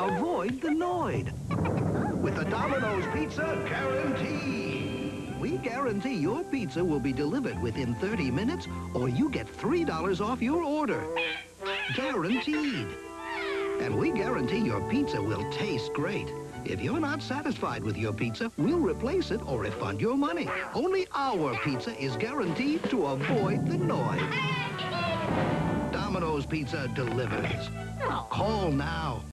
Avoid the Noid with the Domino's Pizza Guarantee. We guarantee your pizza will be delivered within 30 minutes or you get $3 off your order. Guaranteed. And we guarantee your pizza will taste great. If you're not satisfied with your pizza, we'll replace it or refund your money. Only our pizza is guaranteed to avoid the Noid. Domino's Pizza delivers. Call now.